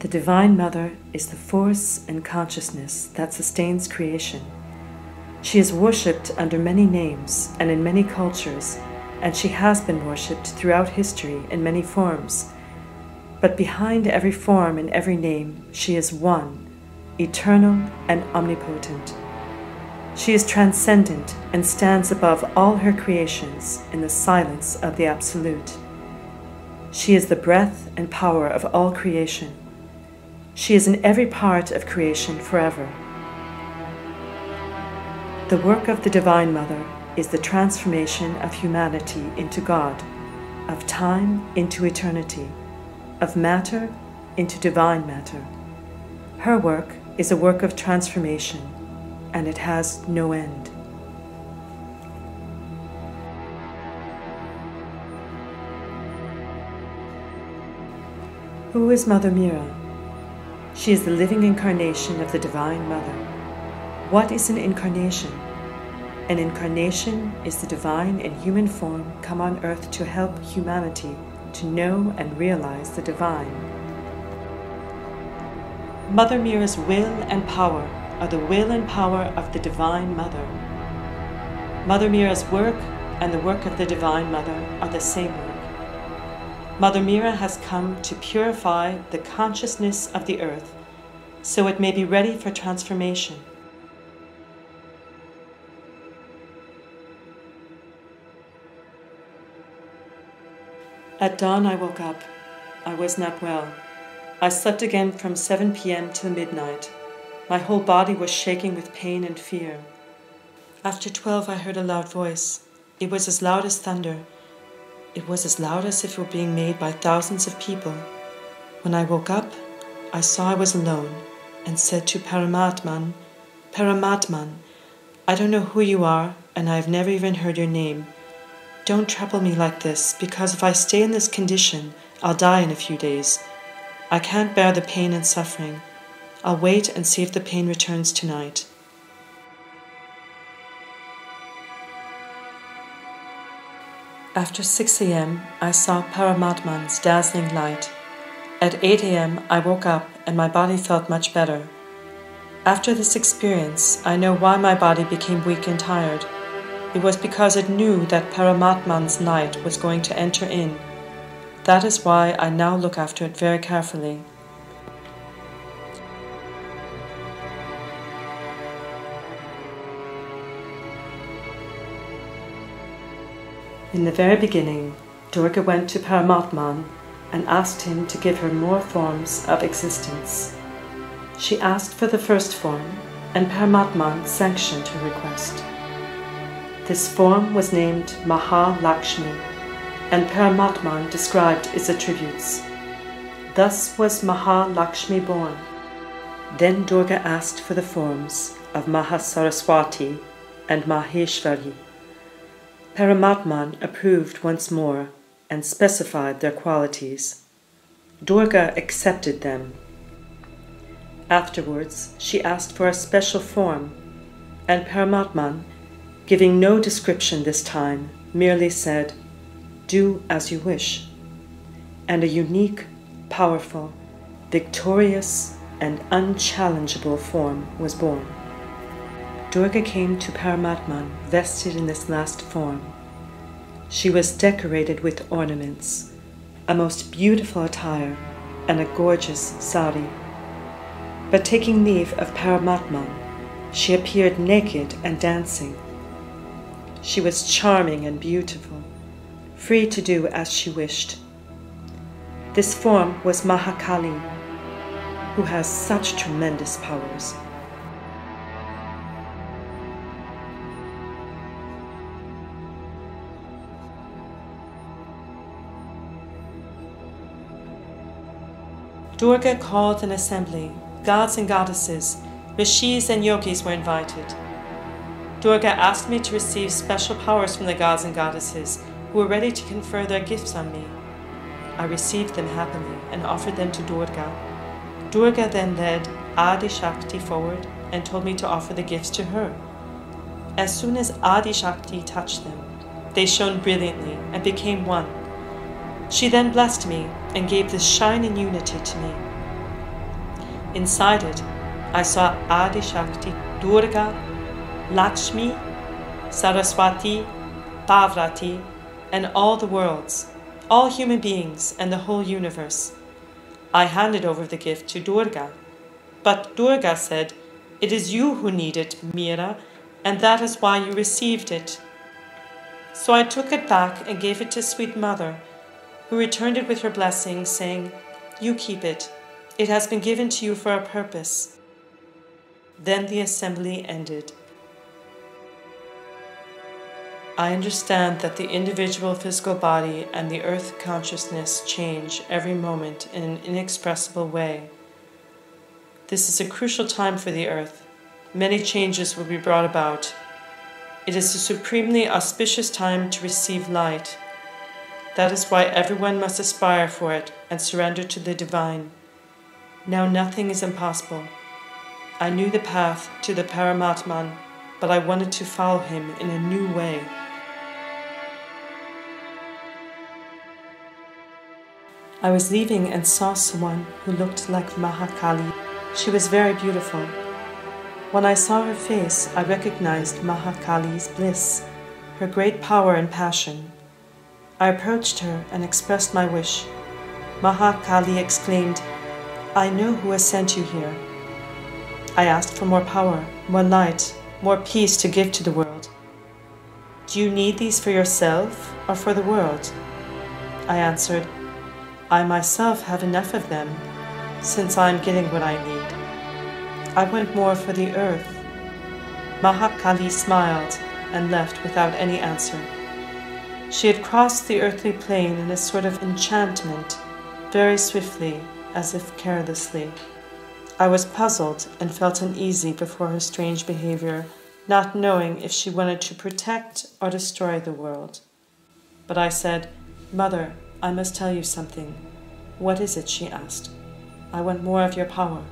The Divine Mother is the force and consciousness that sustains creation. She is worshipped under many names and in many cultures, and she has been worshipped throughout history in many forms. But behind every form and every name, she is one, eternal and omnipotent. She is transcendent and stands above all her creations in the silence of the Absolute. She is the breath and power of all creation. She is in every part of creation forever. The work of the Divine Mother is the transformation of humanity into God, of time into eternity, of matter into divine matter. Her work is a work of transformation, and it has no end. Who is Mother Meera? She is the living incarnation of the Divine Mother. What is an incarnation? An incarnation is the divine in human form come on earth to help humanity to know and realize the divine. Mother Meera's will and power are the will and power of the Divine Mother. Mother Meera's work and the work of the Divine Mother are the same work. Mother Meera has come to purify the consciousness of the earth so it may be ready for transformation. At dawn I woke up. I was not well. I slept again from 7 p.m. till midnight. My whole body was shaking with pain and fear. After 12 I heard a loud voice. It was as loud as thunder. It was as loud as if it were being made by thousands of people. When I woke up, I saw I was alone and said to Paramatman, "Paramatman, I don't know who you are and I have never even heard your name. Don't trouble me like this, because if I stay in this condition, I'll die in a few days. I can't bear the pain and suffering. I'll wait and see if the pain returns tonight." After 6 a.m., I saw Paramatman's dazzling light. At 8 a.m., I woke up and my body felt much better. After this experience, I know why my body became weak and tired. It was because it knew that Paramatman's light was going to enter in. That is why I now look after it very carefully. In the very beginning, Durga went to Paramatman and asked him to give her more forms of existence. She asked for the first form, and Paramatman sanctioned her request. This form was named Mahalakshmi, and Paramatman described its attributes. Thus was Mahalakshmi born. Then Durga asked for the forms of Mahasaraswati and Maheshwari. Paramatman approved once more and specified their qualities. Durga accepted them. Afterwards, she asked for a special form, and Paramatman, giving no description this time, merely said, "Do as you wish," and a unique, powerful, victorious, and unchallengeable form was born. Durga came to Paramatman vested in this last form. She was decorated with ornaments, a most beautiful attire, and a gorgeous sari. But taking leave of Paramatman, she appeared naked and dancing. She was charming and beautiful, free to do as she wished. This form was Mahakali, who has such tremendous powers. Durga called an assembly. Gods and goddesses, rishis and yogis were invited. Durga asked me to receive special powers from the gods and goddesses, who were ready to confer their gifts on me. I received them happily and offered them to Durga. Durga then led Adi Shakti forward and told me to offer the gifts to her. As soon as Adi Shakti touched them, they shone brilliantly and became one. She then blessed me and gave this shine and unity to me. Inside it, I saw Adi Shakti, Durga, Lakshmi, Saraswati, Bhavrati, and all the worlds, all human beings and the whole universe. I handed over the gift to Durga. But Durga said, "It is you who need it, Meera, and that is why you received it." So I took it back and gave it to Sweet Mother, who returned it with her blessing, saying, "You keep it. It has been given to you for a purpose." Then the assembly ended. I understand that the individual physical body and the earth consciousness change every moment in an inexpressible way. This is a crucial time for the earth. Many changes will be brought about. It is a supremely auspicious time to receive light. That is why everyone must aspire for it and surrender to the divine. Now nothing is impossible. I knew the path to the Paramatman, but I wanted to follow him in a new way. I was leaving and saw someone who looked like Mahakali. She was very beautiful. When I saw her face, I recognized Mahakali's bliss, her great power and passion. I approached her and expressed my wish. Mahakali exclaimed, "I know who has sent you here." I asked for more power, more light, more peace to give to the world. "Do you need these for yourself or for the world?" I answered, "I myself have enough of them, since I am getting what I need. I want more for the earth." Mahakali smiled and left without any answer. She had crossed the earthly plane in a sort of enchantment, very swiftly, as if carelessly. I was puzzled and felt uneasy before her strange behavior, not knowing if she wanted to protect or destroy the world. But I said, "Mother, I must tell you something." "What is it?" she asked. "I want more of your power."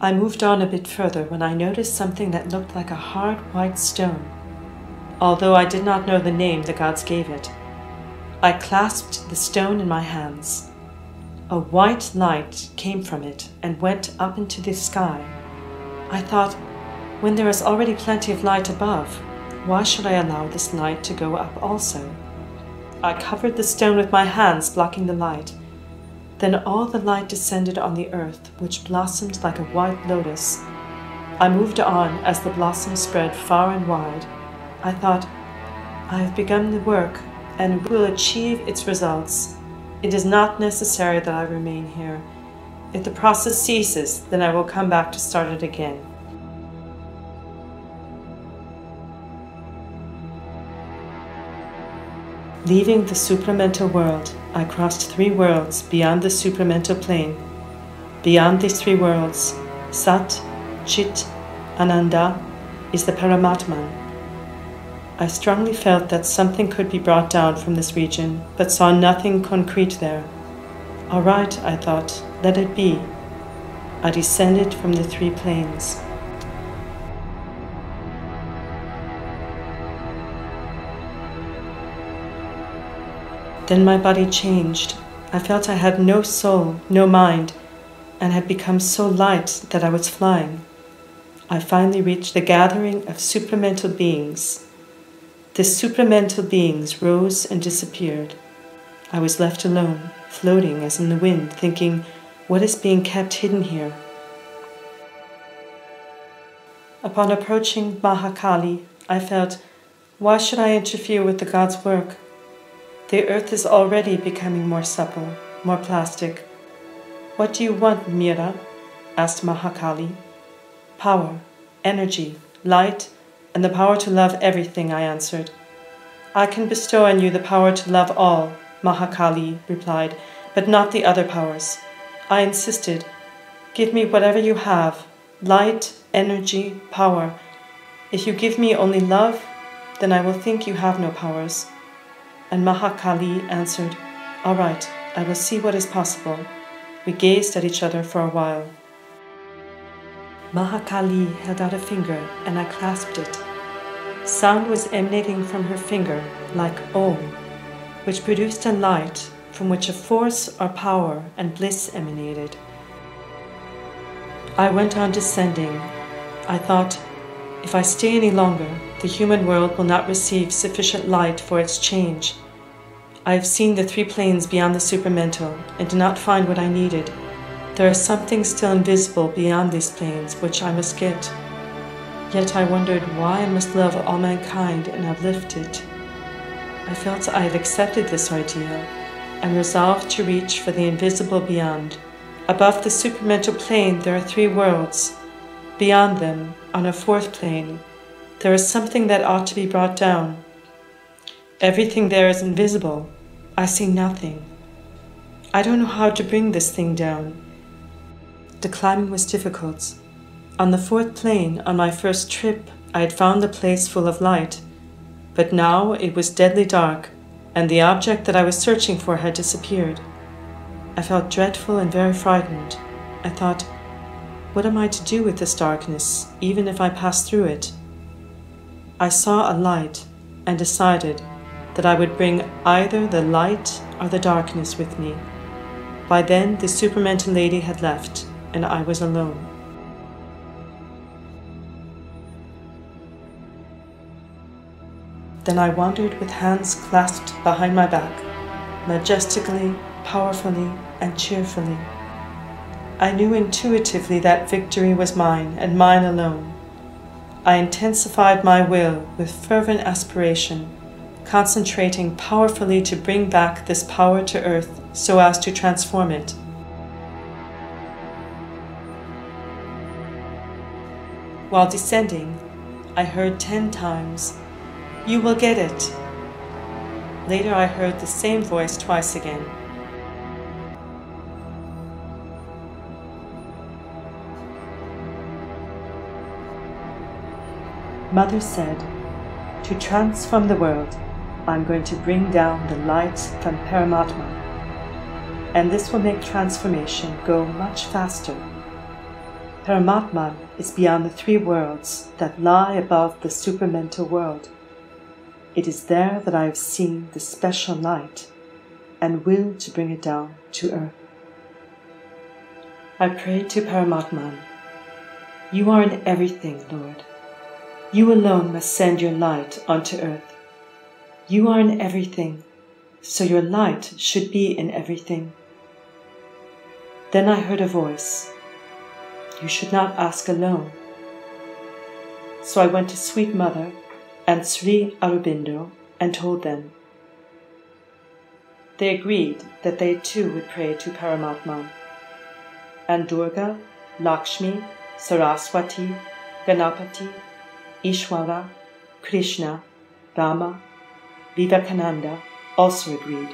I moved on a bit further when I noticed something that looked like a hard white stone, although I did not know the name the gods gave it. I clasped the stone in my hands. A white light came from it and went up into the sky. I thought, when there is already plenty of light above, why should I allow this light to go up also? I covered the stone with my hands, blocking the light. Then all the light descended on the earth, which blossomed like a white lotus. I moved on as the blossom spread far and wide. I thought, I have begun the work and will achieve its results. It is not necessary that I remain here. If the process ceases, then I will come back to start it again. Leaving the supramental world, I crossed three worlds beyond the supramental plane. Beyond these three worlds, Sat, Chit, Ananda is the Paramatman. I strongly felt that something could be brought down from this region, but saw nothing concrete there. "All right," I thought, "let it be." I descended from the three planes. Then my body changed. I felt I had no soul, no mind, and had become so light that I was flying. I finally reached the gathering of supramental beings. The supramental beings rose and disappeared. I was left alone, floating as in the wind, thinking, what is being kept hidden here? Upon approaching Mahakali, I felt, why should I interfere with the gods' work? The earth is already becoming more supple, more plastic. "What do you want, Meera?" asked Mahakali. "Power, energy, light, and the power to love everything," I answered. "I can bestow on you the power to love all," Mahakali replied, "but not the other powers." I insisted, "Give me whatever you have, light, energy, power. If you give me only love, then I will think you have no powers." And Mahakali answered, "All right, I will see what is possible." We gazed at each other for a while. Mahakali held out a finger, and I clasped it. Sound was emanating from her finger like Om, which produced a light from which a force or power and bliss emanated. I went on descending. I thought, if I stay any longer, the human world will not receive sufficient light for its change. I have seen the three planes beyond the supramental and did not find what I needed. There is something still invisible beyond these planes which I must get. Yet I wondered why I must love all mankind and uplift it. I felt I had accepted this ideal and resolved to reach for the invisible beyond. Above the supramental plane there are three worlds. Beyond them, on a fourth plane, there is something that ought to be brought down. Everything there is invisible. I see nothing. I don't know how to bring this thing down. The climbing was difficult. On the fourth plane, on my first trip, I had found a place full of light. But now it was deadly dark, and the object that I was searching for had disappeared. I felt dreadful and very frightened. I thought, what am I to do with this darkness, even if I pass through it? I saw a light and decided that I would bring either the light or the darkness with me. By then the supermental lady had left, and I was alone. Then I wandered with hands clasped behind my back, majestically, powerfully, and cheerfully. I knew intuitively that victory was mine, and mine alone. I intensified my will with fervent aspiration, concentrating powerfully to bring back this power to earth so as to transform it. While descending, I heard 10 times, "You will get it." Later I heard the same voice twice again. Mother said, "To transform the world, I'm going to bring down the light from Paramatman, and this will make transformation go much faster. Paramatman is beyond the three worlds that lie above the supramental world. It is there that I have seen the special light and will to bring it down to earth." I prayed to Paramatman, "You are in everything, Lord. You alone must send your light onto earth. You are in everything, so your light should be in everything." Then I heard a voice, "You should not ask alone." So I went to Sweet Mother and Sri Aurobindo and told them. They agreed that they too would pray to Paramatman. And Durga, Lakshmi, Saraswati, Ganapati, Ishwara, Krishna, Rama, Vivekananda also agreed,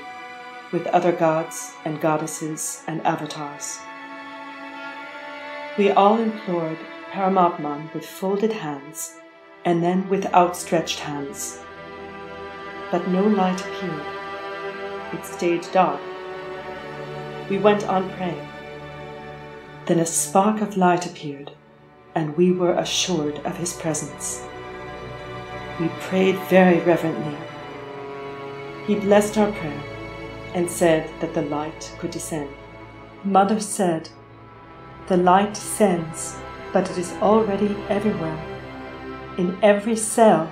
with other gods and goddesses and avatars. We all implored Paramatman with folded hands and then with outstretched hands. But no light appeared. It stayed dark. We went on praying. Then a spark of light appeared, and we were assured of his presence. We prayed very reverently. He blessed our prayer and said that the light could descend. Mother said, "The light descends, but it is already everywhere, in every cell.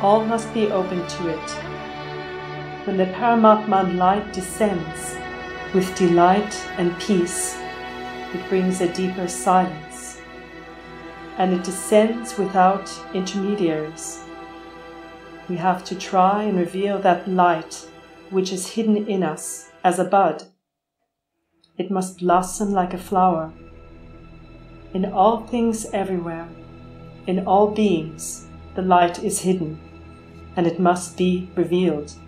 All must be open to it. When the Paramatman light descends, with delight and peace, it brings a deeper silence, and it descends without intermediaries. We have to try and reveal that light which is hidden in us as a bud. It must blossom like a flower. In all things everywhere, in all beings, the light is hidden, and it must be revealed.